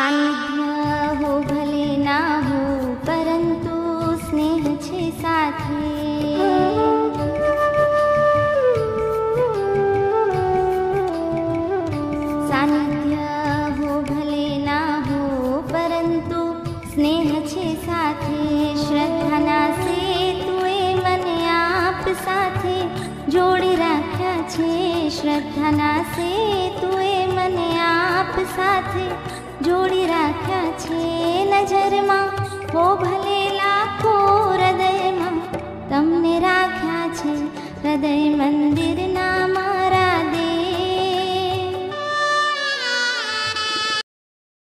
सानिध्य हो भले ना हो, परंतु स्नेह छे साथे। सानिध्य हो भले ना हो, परंतु स्नेह छे साथे। श्रद्धा ना से तुए मन आप साथे जोड़ राख्या छे। श्रद्धा ना से तुए मन आप साथे जोड़ी राख्या छे। नजर मां हो भले लाखो हृदय मां तमने राख्या छे। हृदय मंदिर नामा